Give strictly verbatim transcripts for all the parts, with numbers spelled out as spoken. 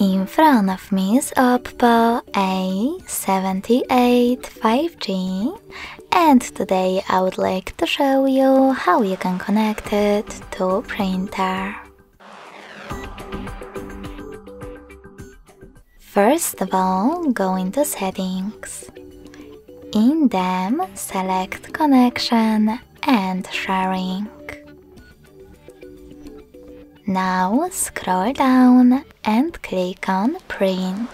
In front of me is Oppo A seventy-eight five G, and today I would like to show you how you can connect it to a printer. First of all, go into Settings. In them, select Connection and Sharing. Now scroll down and click on Print.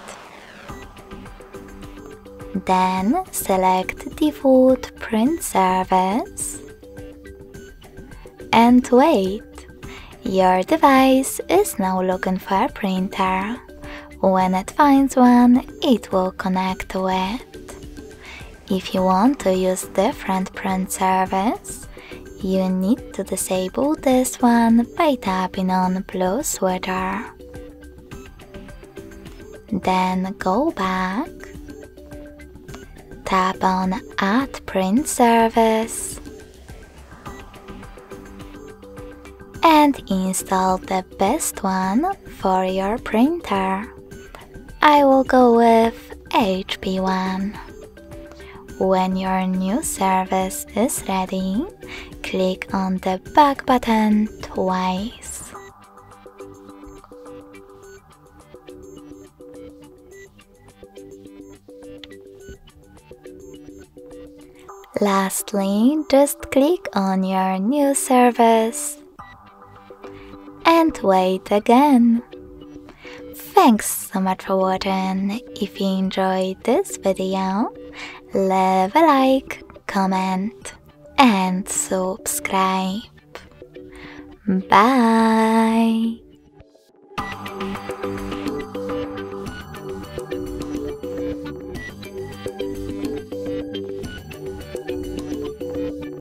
Then select Default Print Service and wait. Your device is now looking for a printer. When it finds one, it will connect to it. If you want to use different print service, you need to disable this one by tapping on blue sweater. Then go back, tap on Add Print Service, and install the best one for your printer. I will go with H P one. When your new service is ready, click on the back button twice. Lastly, just click on your new service and wait again. Thanks so much for watching. If you enjoyed this video, leave a like, comment and subscribe. Bye!